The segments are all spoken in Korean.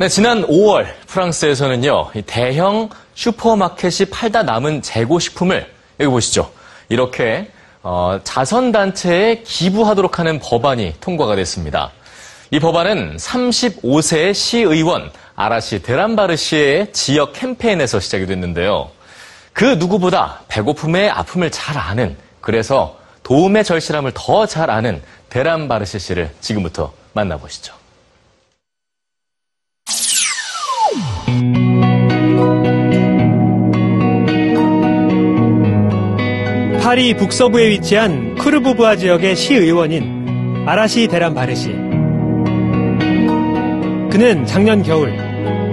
네, 지난 5월 프랑스에서는요, 대형 슈퍼마켓이 팔다 남은 재고식품을, 여기 보시죠. 이렇게 자선단체에 기부하도록 하는 법안이 통과가 됐습니다. 이 법안은 35세 시의원 아라시 데람바르시의 지역 캠페인에서 시작이 됐는데요. 그 누구보다 배고픔의 아픔을 잘 아는, 그래서 도움의 절실함을 더 잘 아는 데람바르시 씨를 지금부터 만나보시죠. 파리 북서부에 위치한 쿠르보부아 지역의 시의원인 아라시 데람바르시. 그는 작년 겨울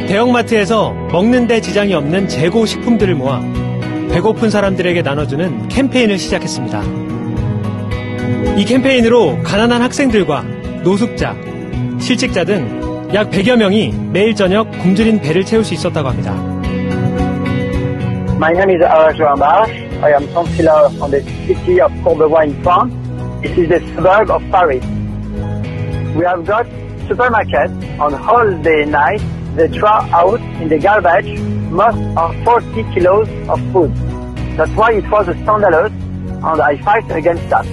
대형마트에서 먹는 데 지장이 없는 재고 식품들을 모아 배고픈 사람들에게 나눠주는 캠페인을 시작했습니다. 이 캠페인으로 가난한 학생들과 노숙자, 실직자 등 약 100여 명이 매일 저녁 굶주린 배를 채울 수 있었다고 합니다. My name is Arash Derambarsh. I am councillor on the city of Courbevoie in France. It is a suburb of Paris. We have got supermarkets on holiday night. They throw out in the garbage most of 40 kilos of food. That's why it was a scandalous, and I fight against that.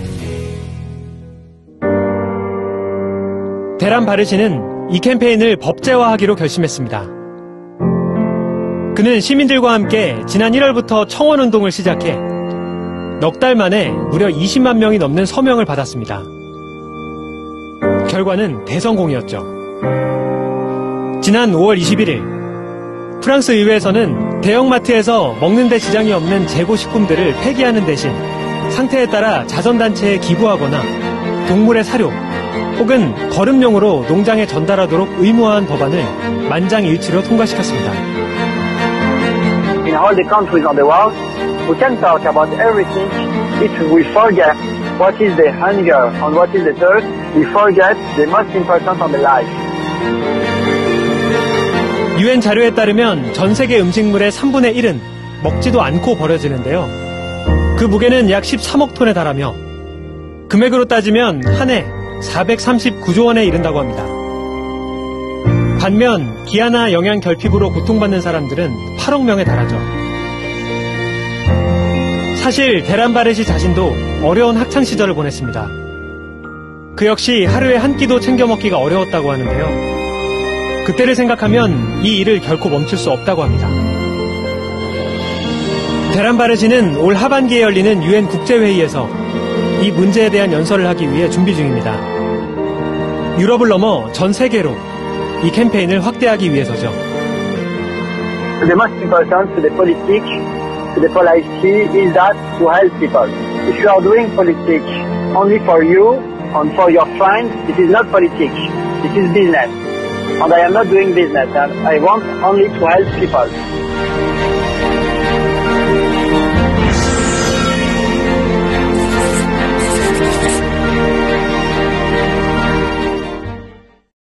데람바르시는 이 캠페인을 법제화하기로 결심했습니다. 그는 시민들과 함께 지난 1월부터 청원운동을 시작해 넉 달 만에 무려 20만 명이 넘는 서명을 받았습니다. 결과는 대성공이었죠. 지난 5월 21일 프랑스 의회에서는 대형마트에서 먹는 데 지장이 없는 재고 식품들을 폐기하는 대신 상태에 따라 자선단체에 기부하거나 동물의 사료 혹은 거름용으로 농장에 전달하도록 의무화한 법안을 만장일치로 통과시켰습니다. In all the countries on the world, we can talk about everything. If we forget what is the hunger and what is the thirst, we forget the most important on the life. UN 자료에 따르면 전 세계 음식물의 3분의 1은 먹지도 않고 버려지는데요. 그 무게는 약 13억 톤에 달하며 금액으로 따지면 한 해 439조 원에 이른다고 합니다. 반면 기아나 영양 결핍으로 고통받는 사람들은 8억 명에 달하죠. 사실 데람바르시 자신도 어려운 학창 시절을 보냈습니다. 그 역시 하루에 한 끼도 챙겨 먹기가 어려웠다고 하는데요. 그때를 생각하면 이 일을 결코 멈출 수 없다고 합니다. 데람바르시는 올 하반기에 열리는 UN 국제회의에서 이 문제에 대한 연설을 하기 위해 준비 중입니다. 유럽을 넘어 전 세계로 이 캠페인을 확대하기 위해서죠. The most important to the politics, to the policy is that to help people. If you are doing politics only for you and for your friends, it is not politics. It is business. And I am not doing business. I want only to help people.